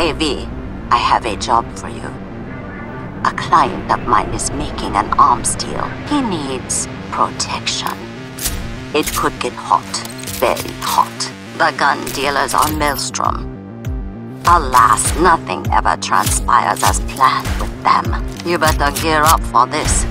KV, I have a job for you. A client of mine is making an arms deal. He needs protection. It could get hot, very hot. The gun dealers on Maelstrom. Alas, nothing ever transpires as planned with them. You better gear up for this.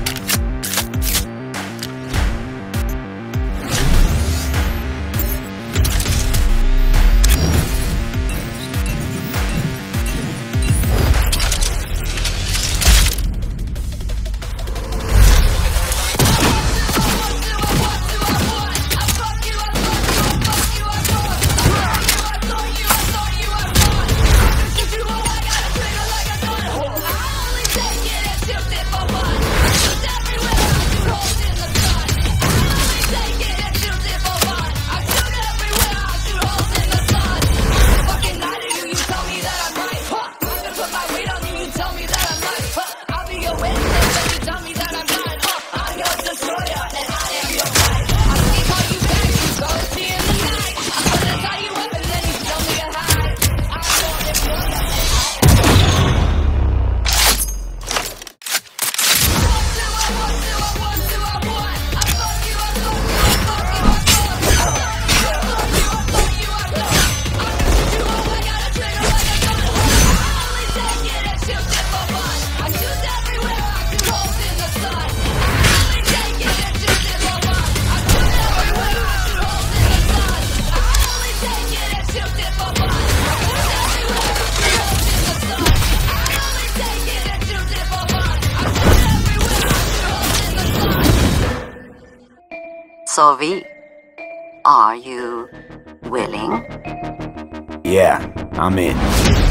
So V, are you willing? Yeah, I'm in.